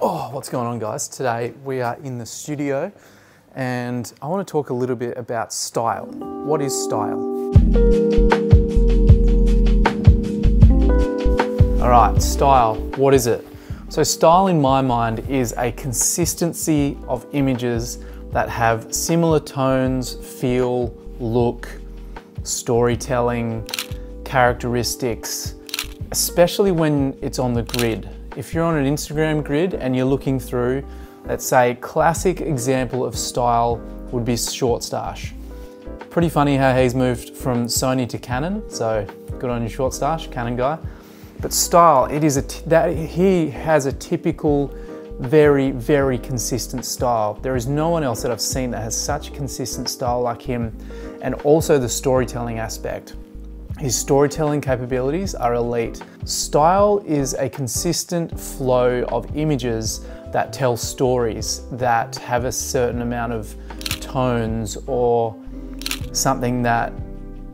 Oh, what's going on, guys? Today we are in the studio and I want to talk a little bit about style. What is style? All right, style, what is it? So style in my mind is a consistency of images that have similar tones, feel, look, storytelling, characteristics, especially when it's on the grid. If you're on an Instagram grid and you're looking through, let's say classic example of style would be Shortstache. Pretty funny how he's moved from Sony to Canon, so good on you Shortstache, Canon guy. But style, it is he has a typical, very, very consistent style. There is no one else that I've seen that has such consistent style like him, and also the storytelling aspect. His storytelling capabilities are elite. Style is a consistent flow of images that tell stories, that have a certain amount of tones or something that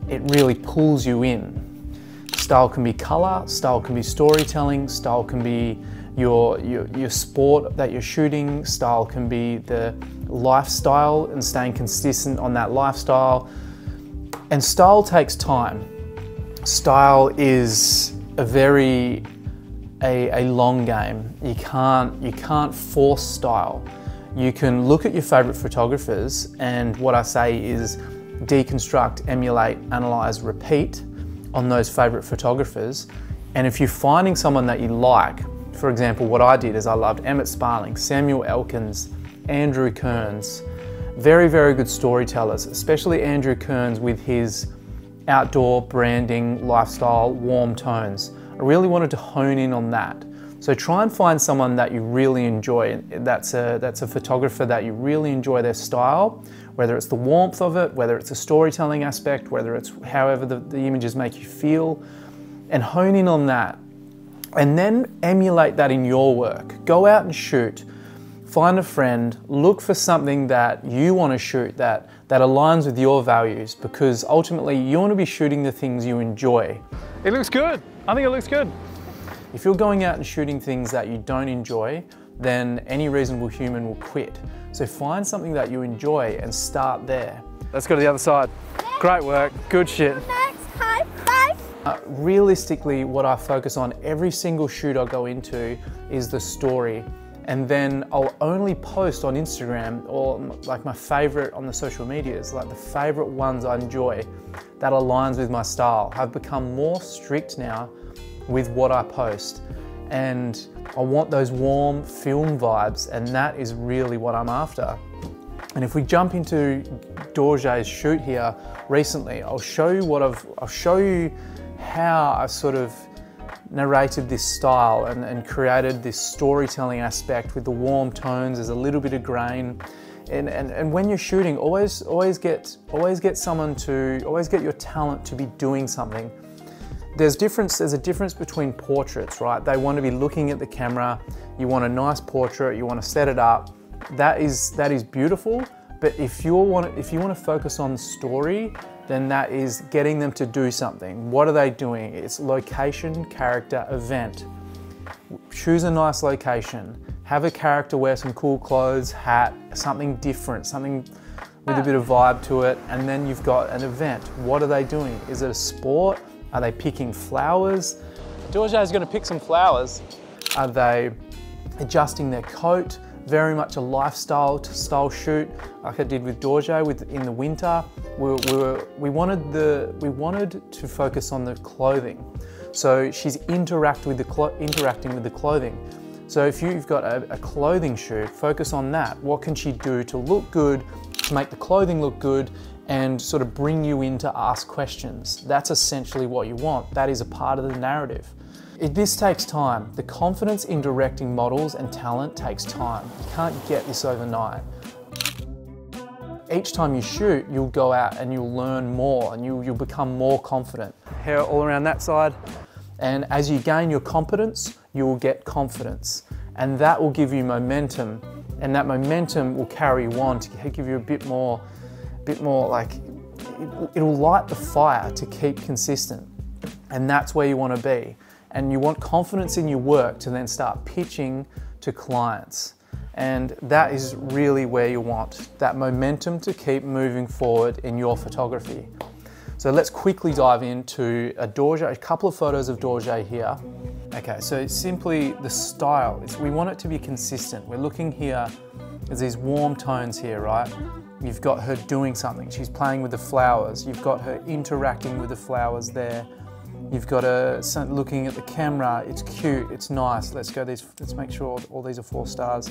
it really pulls you in. Style can be color, style can be storytelling, style can be your sport that you're shooting, style can be the lifestyle and staying consistent on that lifestyle. And style takes time. Style is a long game. You can't force style. You can look at your favorite photographers, and what I say is deconstruct, emulate, analyze, repeat on those favorite photographers. And if you're finding someone that you like, for example, what I did is I loved Emmett Sparling, Samuel Elkins, Andrew Kearns, very, very good storytellers, especially Andrew Kearns with his outdoor branding, lifestyle, warm tones. I really wanted to hone in on that. So try and find someone that you really enjoy. That's a photographer that you really enjoy their style, whether it's the warmth of it, whether it's the storytelling aspect, whether it's however the images make you feel, and hone in on that. And then emulate that in your work. Go out and shoot. Find a friend, look for something that you want to shoot that aligns with your values, because ultimately you want to be shooting the things you enjoy. It looks good. I think it looks good. If you're going out and shooting things that you don't enjoy, then any reasonable human will quit. So find something that you enjoy and start there. Let's go to the other side. Great work. Good shit. Thanks. High five. Realistically, what I focus on every single shoot I go into is the story. And then I'll only post on Instagram, or like my favorite on the social medias, like the favorite ones I enjoy that aligns with my style. I've become more strict now with what I post, and I want those warm film vibes, and that is really what I'm after. And if we jump into Dorje's shoot here recently, I'll show you how I sort of narrated this style and created this storytelling aspect with the warm tones. There's a little bit of grain, and when you're shooting, always get your talent to be doing something. There's a difference between portraits, right? They want to be looking at the camera. You want a nice portrait. You want to set it up. That is beautiful. But if you want to focus on story, then that is getting them to do something. What are they doing? It's location, character, event. Choose a nice location. Have a character wear some cool clothes, hat, something different, something with a bit of vibe to it. And then you've got an event. What are they doing? Is it a sport? Are they picking flowers? Dorje is going to pick some flowers. Are they adjusting their coat? Very much a lifestyle shoot, like I did with Dorje in the winter. We wanted to focus on the clothing. So she's interacting with the clothing. So if you've got a clothing shoot, focus on that. What can she do to look good, to make the clothing look good, and sort of bring you in to ask questions? That's essentially what you want. That is a part of the narrative. This takes time. The confidence in directing models and talent takes time. You can't get this overnight. Each time you shoot, you'll go out and you'll learn more, and you'll become more confident. Hair all around that side. And as you gain your competence, you will get confidence. And that will give you momentum. And that momentum will carry you on to give you a bit more like, it'll light the fire to keep consistent. And that's where you want to be. and you want confidence in your work to then start pitching to clients. And that is really where you want that momentum to keep moving forward in your photography. So let's quickly dive into a Dorje, a couple of photos of Dorje here. Okay, so it's simply the style. We want it to be consistent. We're looking here, there's these warm tones here, right? You've got her doing something. She's playing with the flowers. You've got her interacting with the flowers there. You've got her looking at the camera. It's cute, it's nice. Let's go these, let's make sure all these are 4 stars.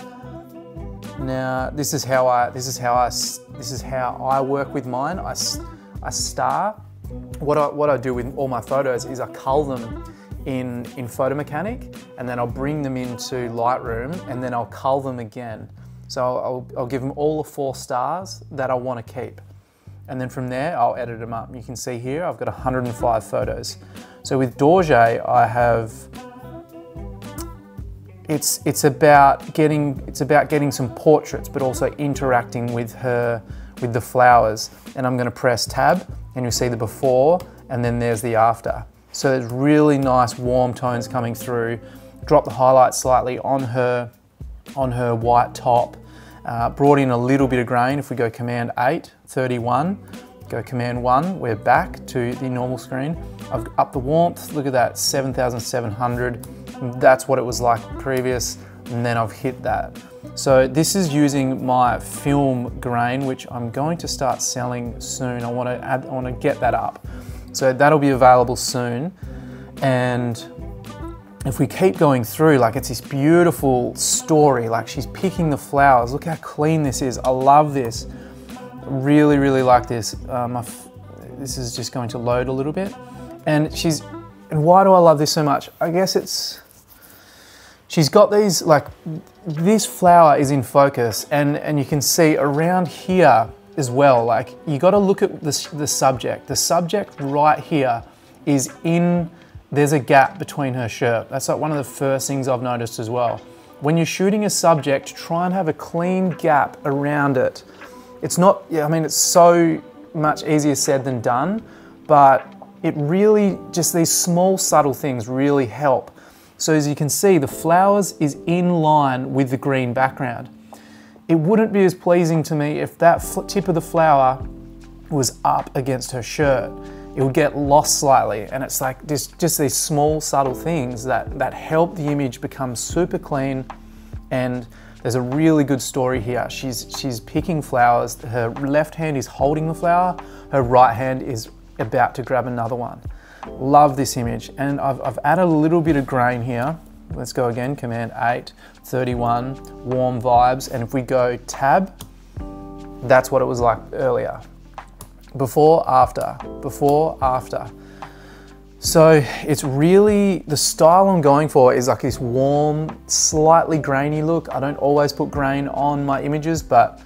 Now, this is how I work with mine. I star. What I do with all my photos is I cull them in Photo Mechanic, and then I'll bring them into Lightroom, and then I'll cull them again. So I'll give them all the 4 stars that I want to keep. And then from there, I'll edit them up. You can see here, I've got 105 photos. So with Dorje, I have, it's about getting some portraits, but also interacting with her, with the flowers. And I'm gonna press tab, and you'll see the before, and then there's the after. So there's really nice warm tones coming through. Drop the highlights slightly on her white top. Brought in a little bit of grain. If we go Command 8, 31, go Command 1, we're back to the normal screen. I've upped the warmth, look at that, 7,700. That's what it was like previous, and then I've hit that. So this is using my film grain, which I'm going to start selling soon. I wanna get that up. So that'll be available soon. And if we keep going through, like it's this beautiful story, like she's picking the flowers. Look how clean this is. I love this. Really, really like this. This is just going to load a little bit. And why do I love this so much? I guess it's, she's got these, like this flower is in focus, and you can see around here as well, like you got to look at the subject. The subject right here is in, there's a gap between her shirt. That's like one of the first things I've noticed as well. When you're shooting a subject, try and have a clean gap around it. It's not, I mean, it's so much easier said than done, but it really, just these small subtle things really help. So as you can see, the flowers is in line with the green background. It wouldn't be as pleasing to me if that tip of the flower was up against her shirt. It would get lost slightly, and it's like just these small subtle things that help the image become super clean. And there's a really good story here. She's picking flowers. Her left hand is holding the flower. Her right hand is about to grab another one. Love this image. And I've added a little bit of grain here. Let's go again, Command 8, 31, warm vibes. And if we go tab, that's what it was like earlier. Before, after, before, after. So it's really, the style I'm going for is like this warm, slightly grainy look. I don't always put grain on my images, but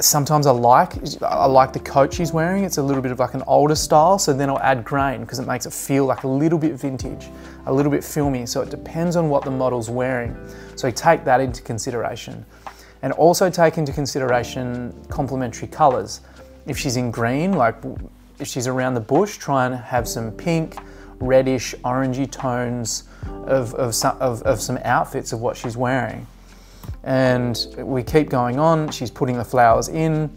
sometimes I like the coat she's wearing. It's a little bit of like an older style, so then I'll add grain because it makes it feel like a little bit vintage, a little bit filmy. So it depends on what the model's wearing. So take that into consideration. And also take into consideration complementary colors. If she's in green, like if she's around the bush, try and have some pink, reddish, orangey tones of some outfits of what she's wearing. And we keep going on, she's putting the flowers in.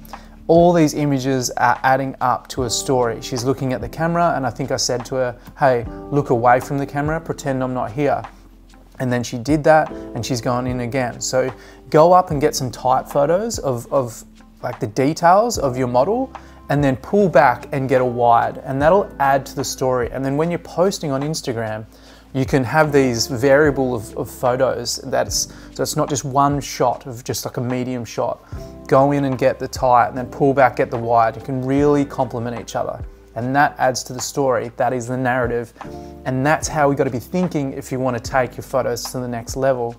All these images are adding up to a story. She's looking at the camera, and I think I said to her, hey, look away from the camera, pretend I'm not here. And then she did that, and she's gone in again. So go up and get some tight photos of like the details of your model, and then pull back and get a wide, and that'll add to the story. And then when you're posting on Instagram, you can have these variable of photos. So it's not just one shot of just like a medium shot. Go in and get the tight, and then pull back, get the wide. You can really complement each other. And that adds to the story. That is the narrative. And that's how we got to be thinking if you want to take your photos to the next level.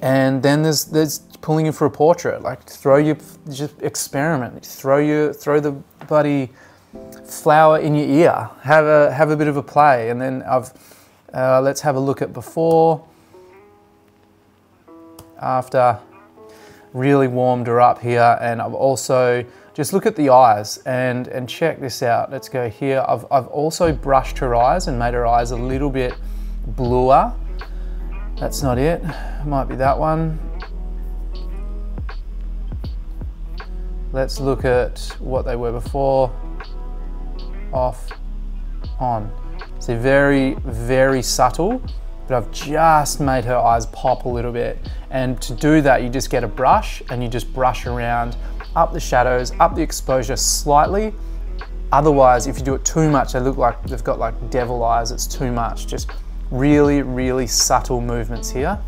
And then there's pulling in for a portrait, like just experiment, throw the bloody flower in your ear, have a bit of a play. And then let's have a look at before, after, really warmed her up here. And I've also Just look at the eyes and check this out. Let's go here. I've also brushed her eyes and made her eyes a little bit bluer. That's not it. Might be that one. Let's look at what they were before. Off, on. So very, very subtle, but I've just made her eyes pop a little bit. And to do that, you just get a brush and you just brush around, up the shadows, up the exposure slightly. Otherwise, if you do it too much, they look like they've got like devil eyes. It's too much. Just really, really subtle movements here.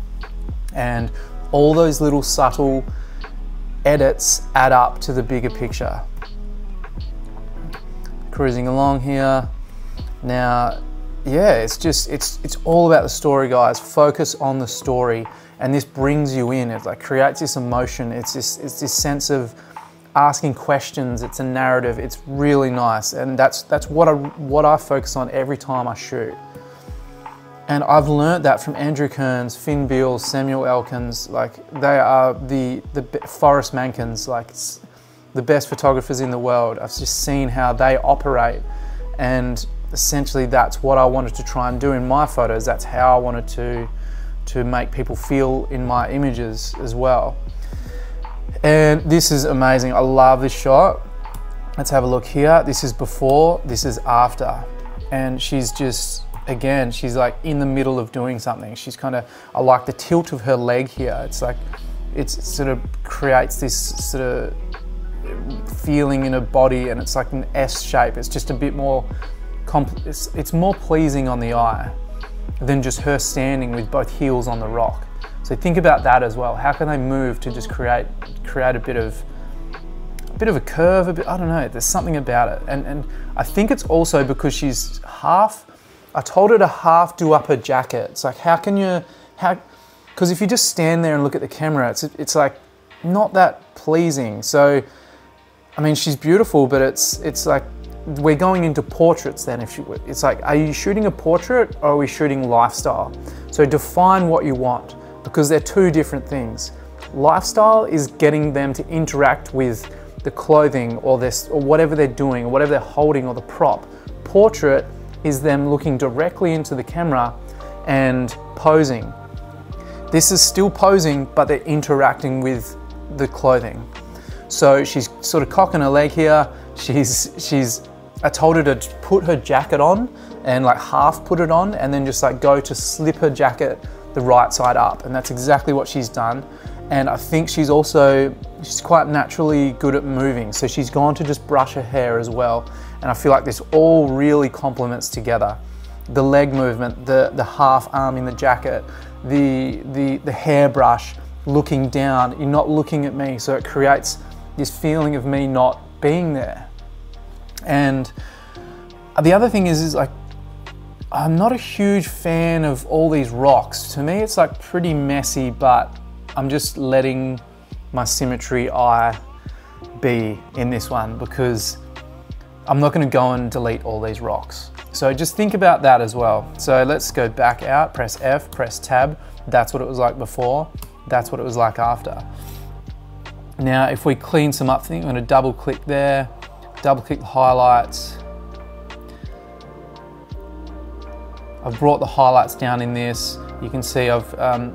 And all those little subtle edits add up to the bigger picture. Cruising along here. Now, yeah, it's all about the story, guys. Focus on the story. And this brings you in. It like creates this emotion. It's this sense of asking questions. It's a narrative. It's really nice. And that's what I focus on every time I shoot. And I've learned that from Andrew Kearns, Finn Beals, Samuel Elkins. Like they are the Forrest Mankins, like it's the best photographers in the world. I've just seen how they operate, and essentially that's what I wanted to try and do in my photos. That's how I wanted to make people feel in my images as well. And this is amazing. I love this shot. Let's have a look here. This is before, this is after. And she's just, again, she's like in the middle of doing something. She's kind of, I like the tilt of her leg here. It's like, it sort of creates this sort of feeling in her body, and it's like an S shape. It's just a bit more, it's more pleasing on the eye than just her standing with both heels on the rock. So think about that as well. How can they move to just create a bit of a curve? A bit, I don't know. There's something about it, and I think it's also because she's half. I told her to half do up her jacket. It's like because if you just stand there and look at the camera, it's like not that pleasing. So, I mean, she's beautiful, but it's like. We're going into portraits then. It's like, are you shooting a portrait or are we shooting lifestyle? So define what you want, because they're two different things. Lifestyle is getting them to interact with the clothing or whatever they're doing, or whatever they're holding, or the prop. Portrait is them looking directly into the camera and posing. This is still posing, but they're interacting with the clothing. So she's sort of cocking her leg here. I told her to put her jacket on and like half put it on, and then just like go to slip her jacket the right side up. And that's exactly what she's done. And I think she's quite naturally good at moving. So she's gone to just brush her hair as well. And I feel like this all really complements together. The leg movement, the half arm in the jacket, the hairbrush, looking down, you're not looking at me. So it creates this feeling of me not being there. And the other thing is like, I'm not a huge fan of all these rocks. To me, it's like pretty messy, but I'm just letting my symmetry eye be in this one, because I'm not gonna go and delete all these rocks. So just think about that as well. So let's go back out, press F, press tab. That's what it was like before. That's what it was like after. Now, if we clean some up, I'm gonna double click there. Double click the highlights. I've brought the highlights down in this. You can see I've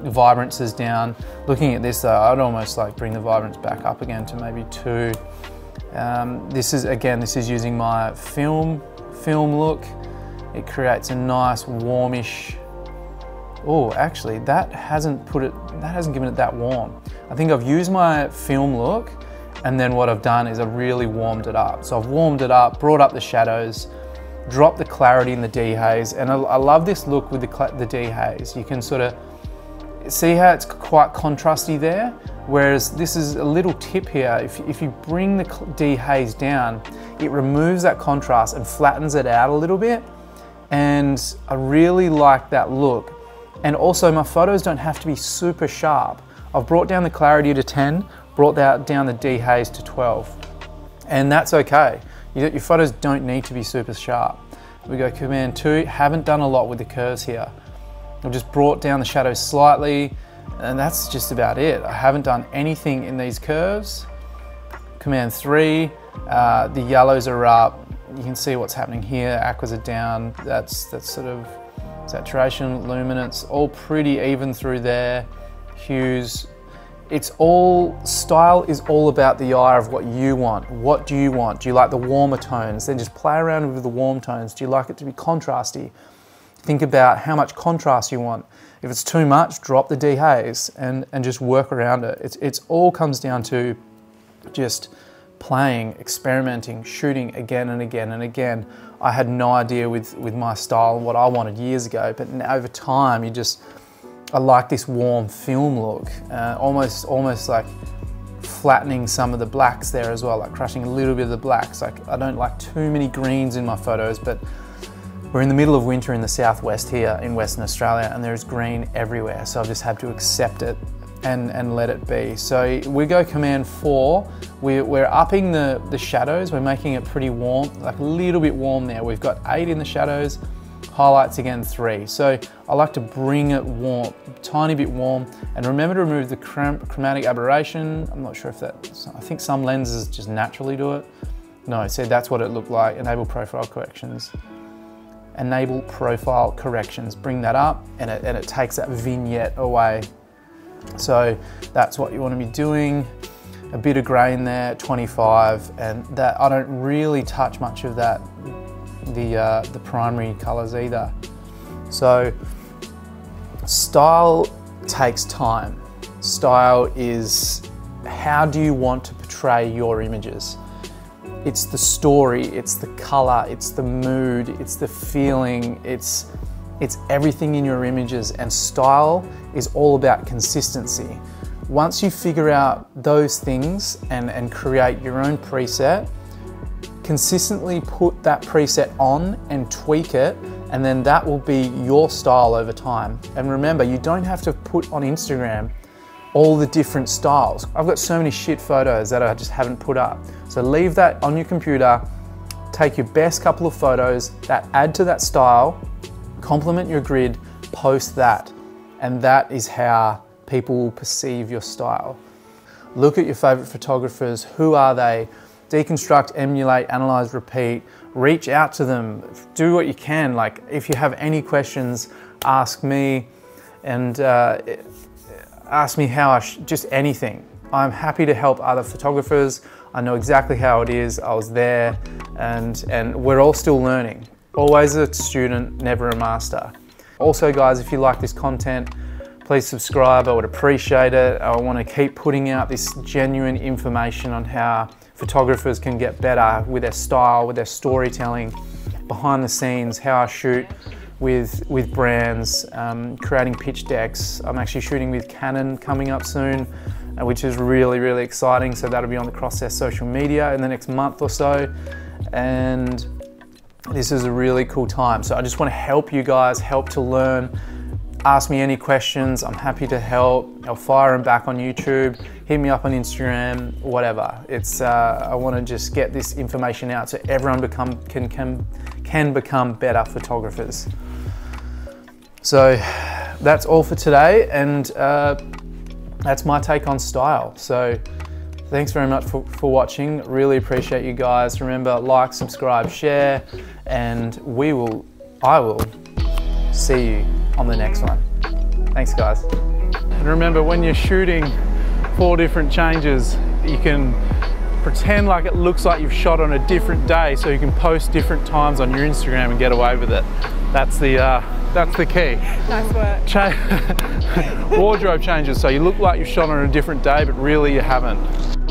vibrance is down. Looking at this though, I'd almost like bring the vibrance back up again to maybe 2. This is using my film look. It creates a nice warmish. Oh, actually that hasn't given it that warm. I think I've used my film look, and then what I've done is I've really warmed it up. So I've warmed it up, brought up the shadows, dropped the clarity in the dehaze, and I love this look with the dehaze. You can sort of see how it's quite contrasty there, whereas this is a little tip here. If you bring the dehaze down, it removes that contrast and flattens it out a little bit, and I really like that look. And also my photos don't have to be super sharp. I've brought down the clarity to 10, brought that down the dehaze to 12. And that's okay. Your photos don't need to be super sharp. We go Command-2, haven't done a lot with the curves here. I've just brought down the shadows slightly, and that's just about it. I haven't done anything in these curves. Command-3, The yellows are up. You can see what's happening here. Aquas are down. That's sort of saturation, luminance, all pretty even through there. Hues. It's all, style is all about the eye of what you want. What do you want? Do you like the warmer tones? Then just play around with the warm tones. Do you like it to be contrasty? Think about how much contrast you want. If it's too much, drop the dehaze and just work around it. It's all comes down to just playing, experimenting, shooting again and again and again. I had no idea with my style and what I wanted years ago, but over time you just, I like this warm film look, almost like flattening some of the blacks there as well, like crushing a little bit of the blacks. Like I don't like too many greens in my photos, but we're in the middle of winter in the southwest here in Western Australia, and there's green everywhere, so I've just had to accept it and let it be. So we go command 4, we're upping the shadows, we're making it pretty warm, like a little bit warm there. We've got 8 in the shadows, highlights again 3. So I like to bring it warm, tiny bit warm, and remember to remove the chromatic aberration. I'm not sure if that's, I think some lenses just naturally do it. No, see, that's what it looked like. Enable profile corrections. Enable profile corrections, bring that up, and it takes that vignette away. So that's what you want to be doing. A bit of grey in there, 25, and that I don't really touch much of that, the primary colours either. So style takes time. Style is how do you want to portray your images. It's the story, it's the color, it's the mood, it's the feeling, it's everything in your images, and style is all about consistency. Once you figure out those things and create your own preset, consistently put that preset on and tweak it, and then that will be your style over time. And remember, you don't have to put on Instagram all the different styles. I've got so many shit photos that I just haven't put up. So leave that on your computer, take your best couple of photos that add to that style, complement your grid, post that, and that is how people will perceive your style. Look at your favorite photographers, who are they? Deconstruct, emulate, analyze, repeat, reach out to them, do what you can. Like if you have any questions, ask me, and ask me how I just anything. I'm happy to help other photographers. I know exactly how it is. I was there, and we're all still learning. Always a student, never a master. Also guys, if you like this content, please subscribe. I would appreciate it. I want to keep putting out this genuine information on how photographers can get better with their style, with their storytelling, behind the scenes, how I shoot with brands, creating pitch decks. I'm actually shooting with Canon coming up soon, which is really, really exciting. So that'll be on the Crosshair social media in the next month or so. And this is a really cool time. So I just want to help you guys, help to learn. Ask me any questions. I'm happy to help. I'll fire them back on YouTube. Hit me up on Instagram, whatever. It's I want to just get this information out so everyone can become better photographers. So that's all for today, and that's my take on style. So thanks very much for watching. Really appreciate you guys. Remember, like, subscribe, share, and I will see you on the next one. Thanks guys. And remember, when you're shooting 4 different changes, you can pretend like it looks like you've shot on a different day, so you can post different times on your Instagram and get away with it. That's the key. Nice work. Wardrobe changes, so you look like you've shot on a different day, but really you haven't.